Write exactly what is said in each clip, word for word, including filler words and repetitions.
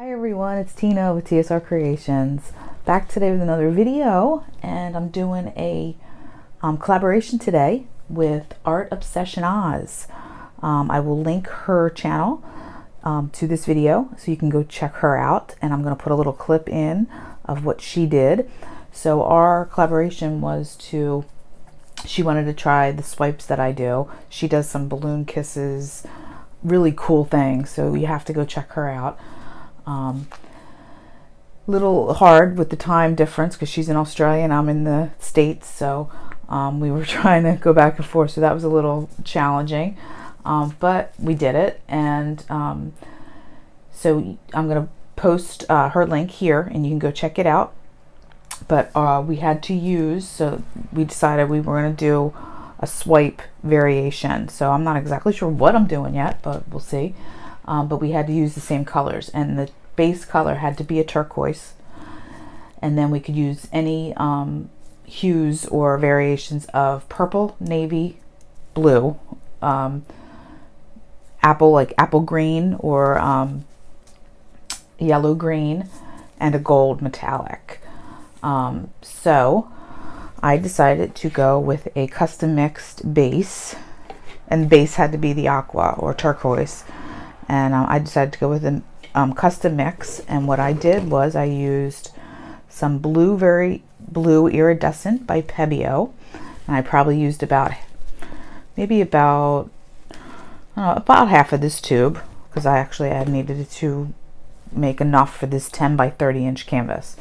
Hi everyone, it's Tina with T S R Creations, back today with another video, and I'm doing a um, collaboration today with Art Obsession Oz. Um, I will link her channel um, to this video so you can go check her out, and I'm going to put a little clip in of what she did. So our collaboration was to, she wanted to try the swipes that I do. She does some balloon kisses, really cool things, so you have to go check her out. Um, little hard with the time difference because she's in Australia and I'm in the States, so um, we were trying to go back and forth, so that was a little challenging, um, but we did it. And um, so I'm gonna post uh, her link here and you can go check it out. But uh, we had to use, so we decided we were gonna do a swipe variation, so I'm not exactly sure what I'm doing yet, but we'll see. Um, but we had to use the same colors, and the base color had to be a turquoise, and then we could use any um, hues or variations of purple, navy, blue, um, apple, like apple green, or um, yellow green, and a gold metallic. Um, so I decided to go with a custom mixed base, and the base had to be the aqua or turquoise. And um, I decided to go with a um, custom mix. And what I did was I used some blue, very blue iridescent by Pebeo. And I probably used about, maybe about, I don't know, about half of this tube, because I actually I needed to make enough for this ten by thirty inch canvas.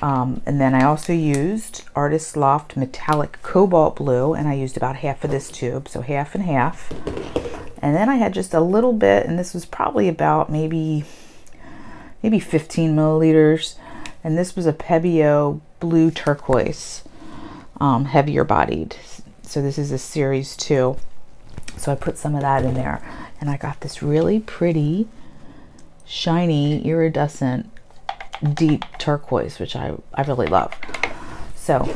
Um, and then I also used Artist Loft Metallic Cobalt Blue, and I used about half of this tube, so half and half. And then I had just a little bit, and this was probably about maybe maybe fifteen milliliters, and this was a Pebeo blue turquoise, um, heavier bodied. So this is a series two, so I put some of that in there, and I got this really pretty shiny iridescent deep turquoise, which I, I really love. So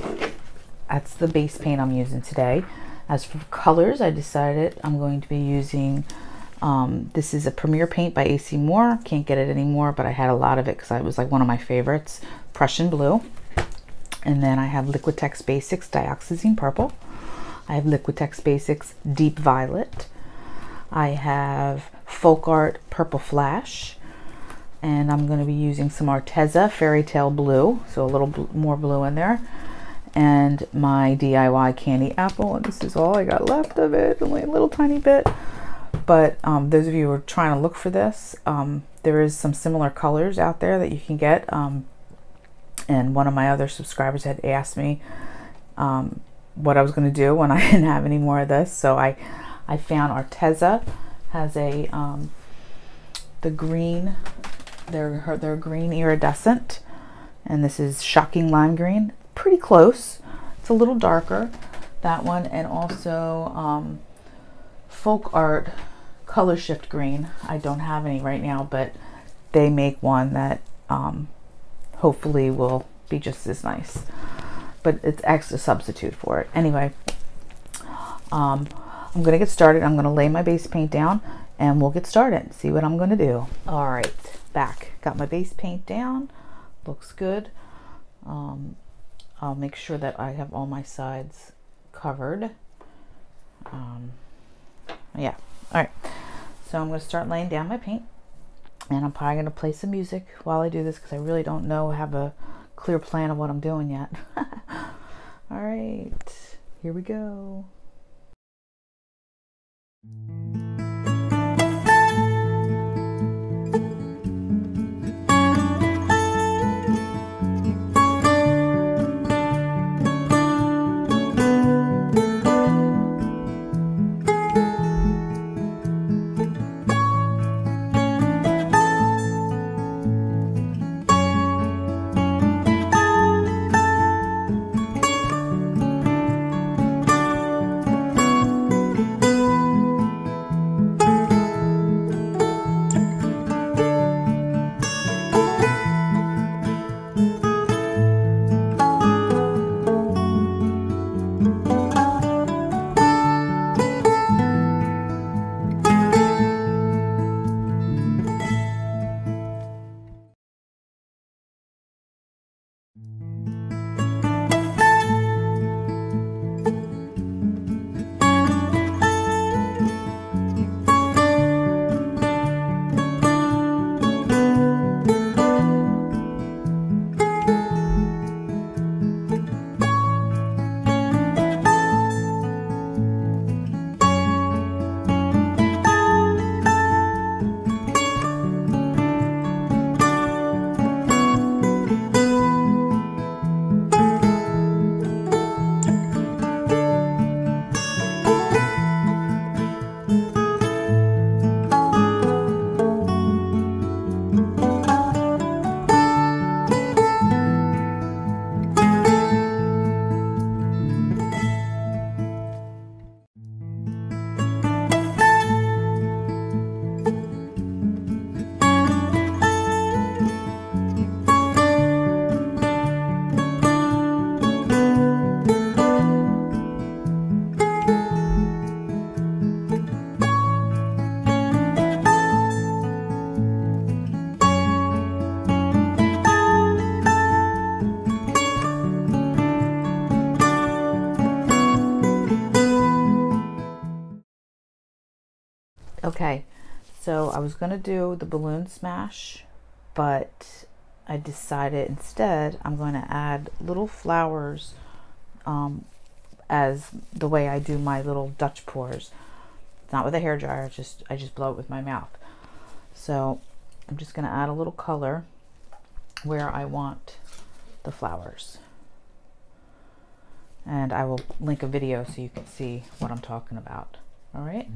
that's the base paint I'm using today. As for colors, I decided I'm going to be using, um, this is a Premier paint by A C Moore. Can't get it anymore, but I had a lot of it because it was like one of my favorites, Prussian blue. And then I have Liquitex Basics Dioxazine Purple. I have Liquitex Basics Deep Violet. I have Folk Art Purple Flash. And I'm going to be using some Arteza Fairy Tale Blue, so a little bl- more blue in there. And my D I Y candy apple, and this is all I got left of it, only a little tiny bit. But um, those of you who are trying to look for this, um, there is some similar colors out there that you can get. Um, and one of my other subscribers had asked me um, what I was going to do when I didn't have any more of this. So I, I found Arteza has a um, the green, their their green iridescent, and this is shocking lime green. Pretty close, it's a little darker, that one. And also um, Folk Art Color Shift Green. I don't have any right now, but they make one that um, hopefully will be just as nice, but it's extra substitute for it anyway. um, I'm gonna get started. I'm gonna lay my base paint down and we'll get started, see what I'm gonna do. All right, back, got my base paint down, looks good. um, I'll make sure that I have all my sides covered. Um, yeah, all right. So I'm gonna start laying down my paint, and I'm probably gonna play some music while I do this because I really don't know, have a clear plan of what I'm doing yet. All right, here we go. Okay, so I was gonna do the balloon smash, but I decided instead I'm going to add little flowers um, as the way I do my little Dutch pours. It's not with a hair dryer, it's just I just blow it with my mouth. So I'm just going to add a little color where I want the flowers. And I will link a video so you can see what I'm talking about. All right.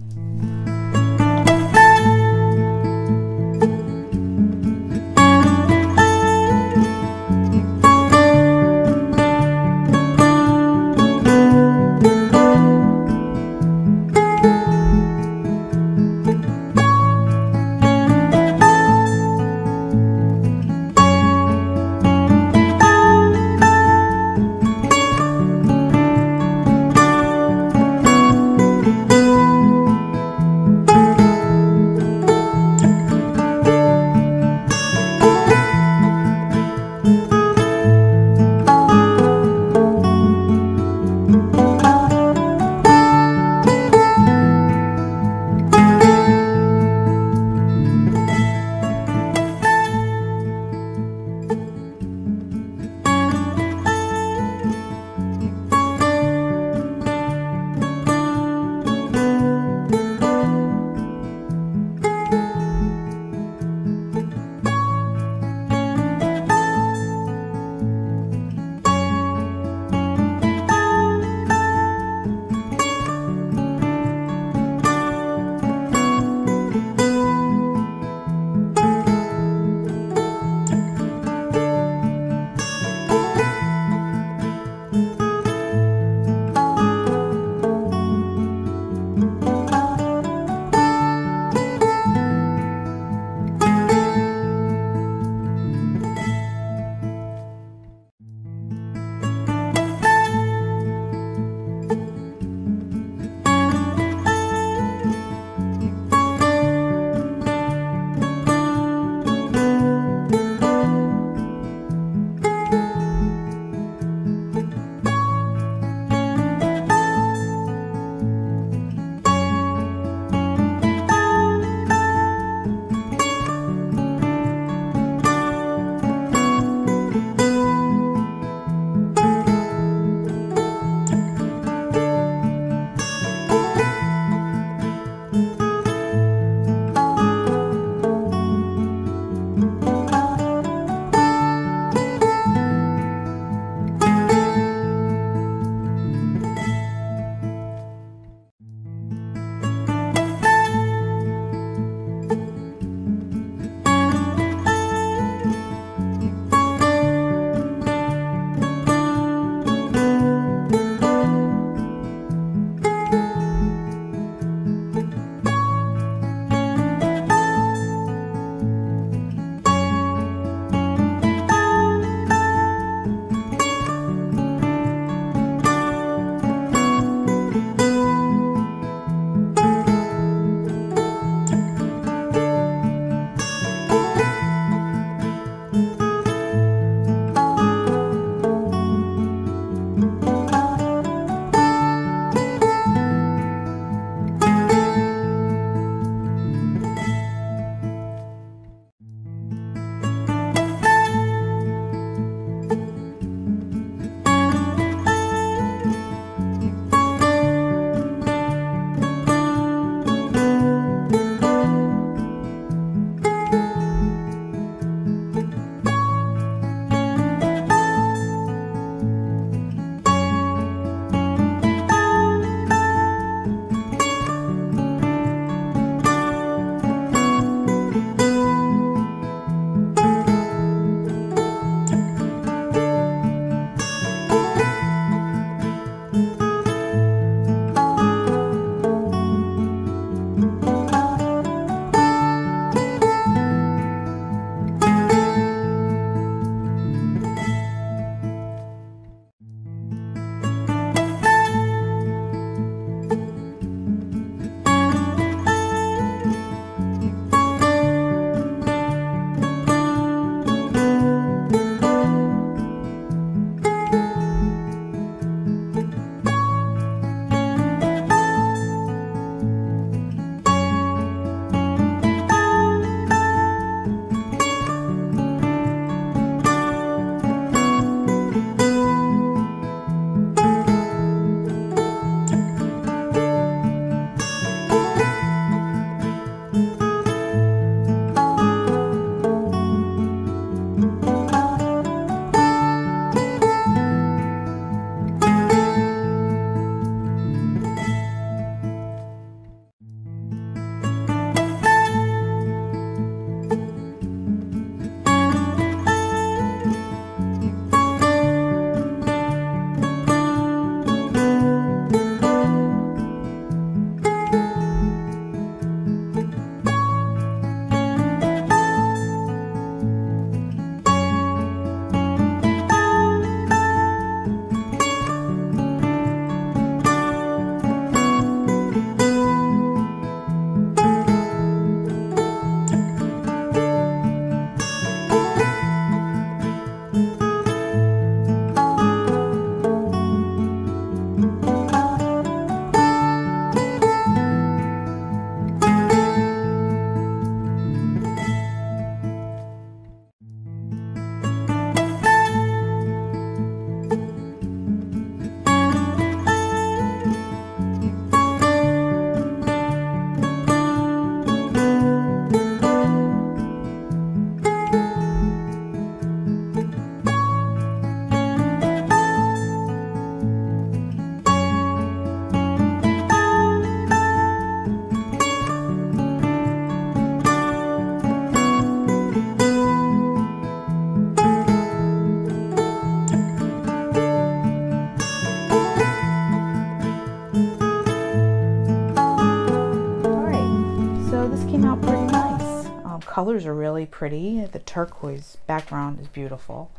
colors are really pretty. The turquoise background is beautiful.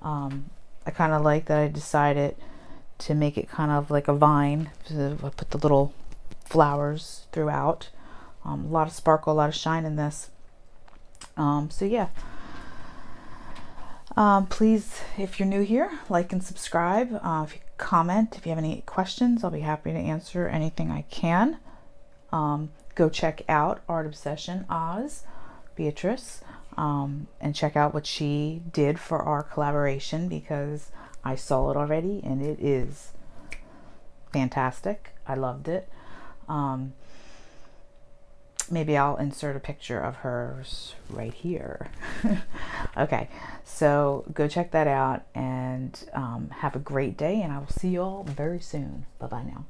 Um, I kind of like that I decided to make it kind of like a vine. So I put the little flowers throughout. Um, a lot of sparkle, a lot of shine in this. Um, so yeah. Um, please, if you're new here, like and subscribe. Uh, if you comment, if you have any questions, I'll be happy to answer anything I can. Um, go check out Art Obsession Oz, Beatrice, um, and check out what she did for our collaboration, because I saw it already and it is fantastic. I loved it. Um, maybe I'll insert a picture of hers right here. Okay, so go check that out, and um, have a great day, and I will see you all very soon. Bye-bye now.